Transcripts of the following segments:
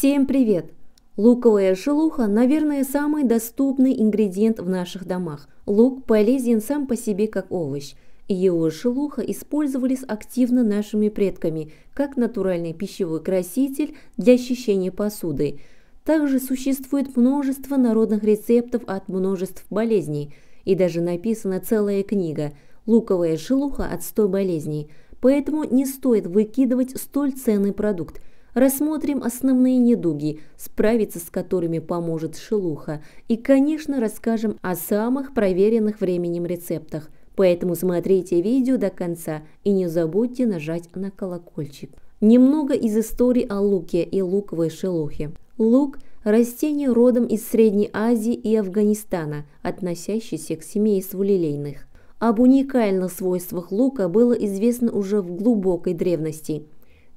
Всем привет! Луковая шелуха, наверное, самый доступный ингредиент в наших домах. Лук полезен сам по себе как овощ, и его шелуха использовались активно нашими предками, как натуральный пищевой краситель для очищения посуды. Также существует множество народных рецептов от множеств болезней, и даже написана целая книга «Луковая шелуха от 100 болезней», поэтому не стоит выкидывать столь ценный продукт. Рассмотрим основные недуги, справиться с которыми поможет шелуха, и, конечно, расскажем о самых проверенных временем рецептах. Поэтому смотрите видео до конца и не забудьте нажать на колокольчик. Немного из истории о луке и луковой шелухе. Лук – растение родом из Средней Азии и Афганистана, относящееся к семейству лилейных. Об уникальных свойствах лука было известно уже в глубокой древности.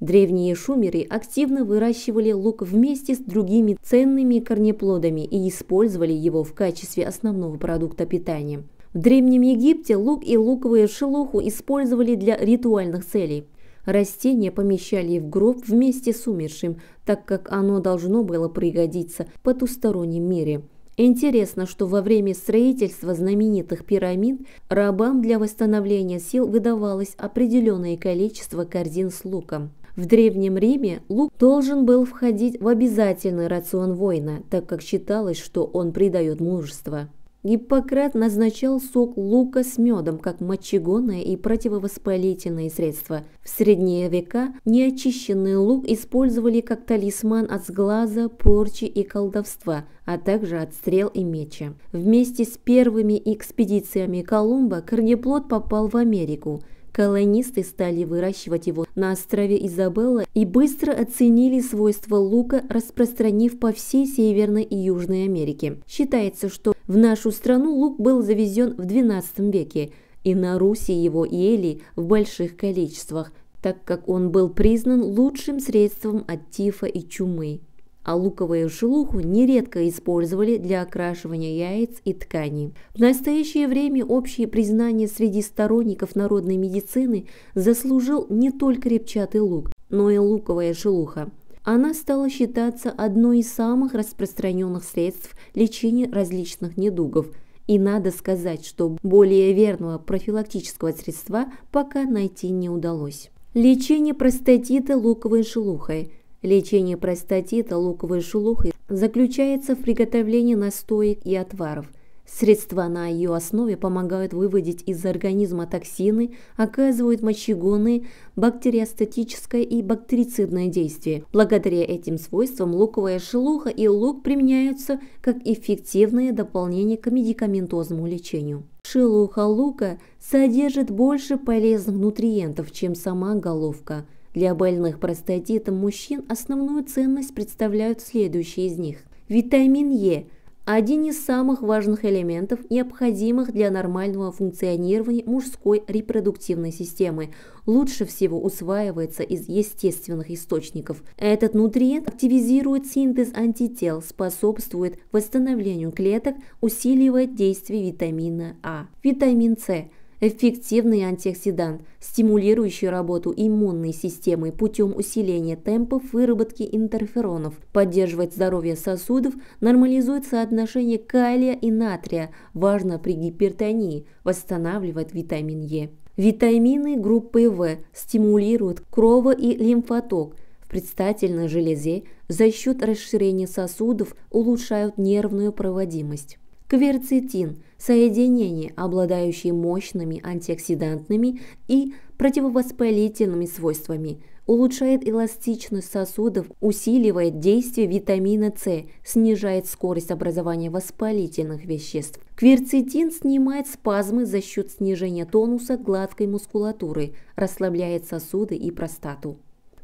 Древние шумеры активно выращивали лук вместе с другими ценными корнеплодами и использовали его в качестве основного продукта питания. В Древнем Египте лук и луковую шелуху использовали для ритуальных целей. Растение помещали в гроб вместе с умершим, так как оно должно было пригодиться в потустороннем мире. Интересно, что во время строительства знаменитых пирамид рабам для восстановления сил выдавалось определенное количество корзин с луком. В Древнем Риме лук должен был входить в обязательный рацион воина, так как считалось, что он придает мужество. Гиппократ назначал сок лука с медом как мочегонное и противовоспалительное средство. В средние века неочищенный лук использовали как талисман от сглаза, порчи и колдовства, а также от стрел и меча. Вместе с первыми экспедициями Колумба корнеплод попал в Америку. Колонисты стали выращивать его на острове Изабелла и быстро оценили свойства лука, распространив по всей Северной и Южной Америке. Считается, что в нашу страну лук был завезен в XII веке, и на Руси его ели в больших количествах, так как он был признан лучшим средством от тифа и чумы. А луковую шелуху нередко использовали для окрашивания яиц и тканей. В настоящее время общее признание среди сторонников народной медицины заслужил не только репчатый лук, но и луковая шелуха. Она стала считаться одной из самых распространенных средств лечения различных недугов. И надо сказать, что более верного профилактического средства пока найти не удалось. Лечение простатита луковой шелухой. Лечение простатита луковой шелухой заключается в приготовлении настоек и отваров. Средства на ее основе помогают выводить из организма токсины, оказывают мочегонные, бактериостатическое и бактерицидное действие. Благодаря этим свойствам луковая шелуха и лук применяются как эффективное дополнение к медикаментозному лечению. Шелуха лука содержит больше полезных нутриентов, чем сама головка. Для больных простатитом мужчин основную ценность представляют следующие из них. Витамин Е – один из самых важных элементов, необходимых для нормального функционирования мужской репродуктивной системы. Лучше всего усваивается из естественных источников. Этот нутриент активизирует синтез антител, способствует восстановлению клеток, усиливает действие витамина А. Витамин С – эффективный антиоксидант, стимулирующий работу иммунной системы путем усиления темпов выработки интерферонов, поддерживает здоровье сосудов, нормализует соотношение калия и натрия, важно при гипертонии, восстанавливает витамин Е. Витамины группы В стимулируют крово- и лимфоток в предстательной железе, за счет расширения сосудов улучшают нервную проводимость. Кверцетин – соединение, обладающее мощными антиоксидантными и противовоспалительными свойствами, улучшает эластичность сосудов, усиливает действие витамина С, снижает скорость образования воспалительных веществ. Кверцетин снимает спазмы за счет снижения тонуса гладкой мускулатуры, расслабляет сосуды и простату.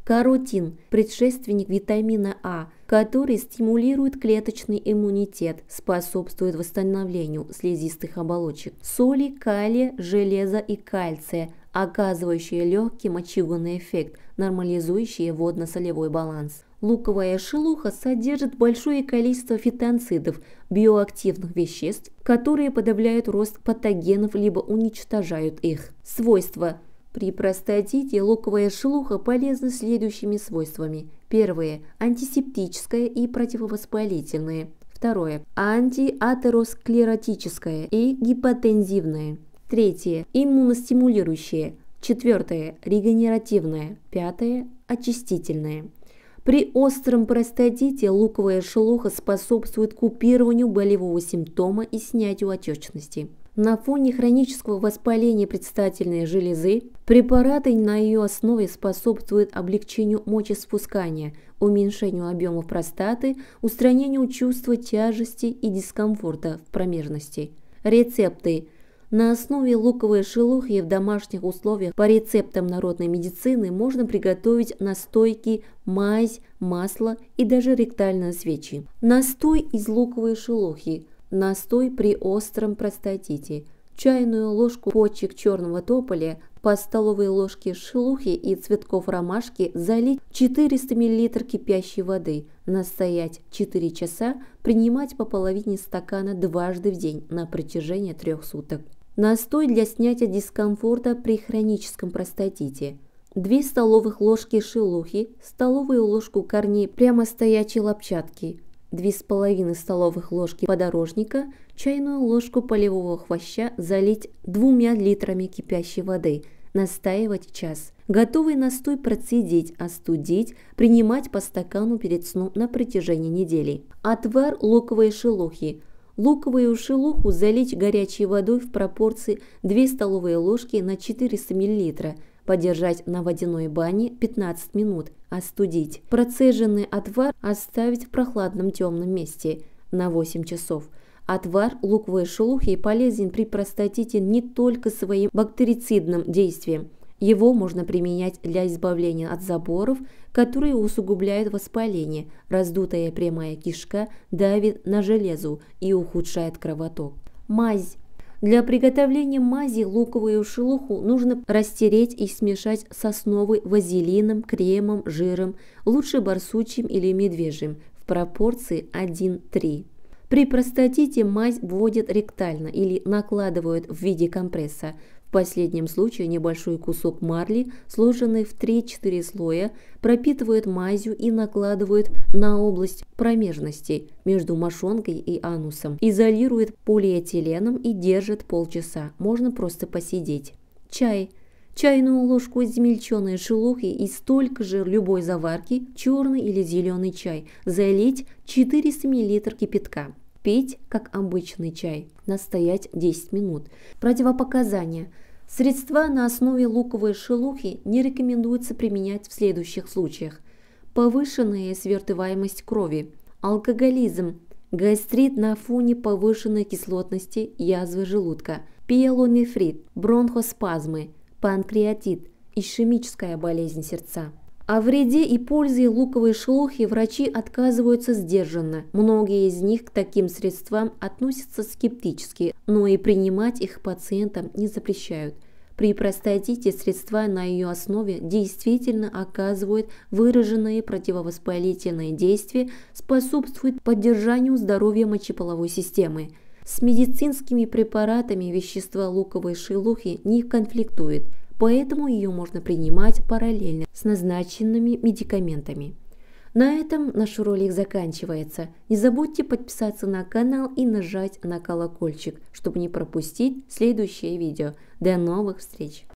Каротин – предшественник витамина А, который стимулирует клеточный иммунитет, способствует восстановлению слизистых оболочек. Соли, калия, железа и кальция, оказывающие легкий мочегонный эффект, нормализующие водно-солевой баланс. Луковая шелуха содержит большое количество фитонцидов, биоактивных веществ, которые подавляют рост патогенов либо уничтожают их. Свойства. При простатите луковая шелуха полезна следующими свойствами. Первое – антисептическое и противовоспалительное. Второе – антиатеросклеротическое и гипотензивное. Третье – иммуностимулирующее. Четвертое – регенеративное. Пятое – очистительное. При остром простатите луковая шелуха способствует купированию болевого симптома и снятию отечности. На фоне хронического воспаления предстательной железы препараты на ее основе способствуют облегчению мочеиспускания, уменьшению объемов простаты, устранению чувства тяжести и дискомфорта в промежности. Рецепты. На основе луковой шелухи в домашних условиях по рецептам народной медицины можно приготовить настойки, мазь, масло и даже ректальные свечи. Настой из луковой шелухи. Настой при остром простатите. Чайную ложку почек черного тополя по столовой ложке шелухи и цветков ромашки залить 400 мл кипящей воды, настоять 4 часа, принимать по половине стакана дважды в день на протяжении 3 суток. Настой для снятия дискомфорта при хроническом простатите. 2 столовых ложки шелухи, столовую ложку корней прямостоячей лопчатки, 2,5 столовых ложки подорожника, чайную ложку полевого хвоща залить 2 литрами кипящей воды, настаивать час. Готовый настой процедить, остудить, принимать по стакану перед сном на протяжении недели. Отвар луковой шелухи. Луковую шелуху залить горячей водой в пропорции 2 столовые ложки на 400 мл, подержать на водяной бане 15 минут, остудить. Процеженный отвар оставить в прохладном темном месте на 8 часов. Отвар луковой шелухи полезен при простатите не только своим бактерицидным действием. Его можно применять для избавления от заборов, которые усугубляют воспаление, раздутая прямая кишка давит на железу и ухудшает кровоток. Мазь. Для приготовления мази луковую шелуху нужно растереть и смешать с основой вазелином, кремом, жиром, лучше барсучьим или медвежьим, в пропорции 1:3. При простатите мазь вводят ректально или накладывают в виде компресса. В последнем случае небольшой кусок марли, сложенный в 3-4 слоя, пропитывают мазью и накладывают на область промежности между мошонкой и анусом. Изолируют полиэтиленом и держат полчаса. Можно просто посидеть. Чай. Чайную ложку измельченной шелухи и столько же любой заварки, черный или зеленый чай, залить 400 мл кипятка. Пить, как обычный чай, настоять 10 минут. Противопоказания. Средства на основе луковой шелухи не рекомендуется применять в следующих случаях. Повышенная свертываемость крови, алкоголизм, гастрит на фоне повышенной кислотности, язвы желудка, пиелонефрит, бронхоспазмы, панкреатит, ишемическая болезнь сердца. О вреде и пользе луковой шелухи врачи отказываются сдержанно. Многие из них к таким средствам относятся скептически, но и принимать их пациентам не запрещают. При простатите средства на ее основе действительно оказывают выраженные противовоспалительные действия, способствуют поддержанию здоровья мочеполовой системы. С медицинскими препаратами вещества луковой шелухи не конфликтует. Поэтому ее можно принимать параллельно с назначенными медикаментами. На этом наш ролик заканчивается. Не забудьте подписаться на канал и нажать на колокольчик, чтобы не пропустить следующее видео. До новых встреч!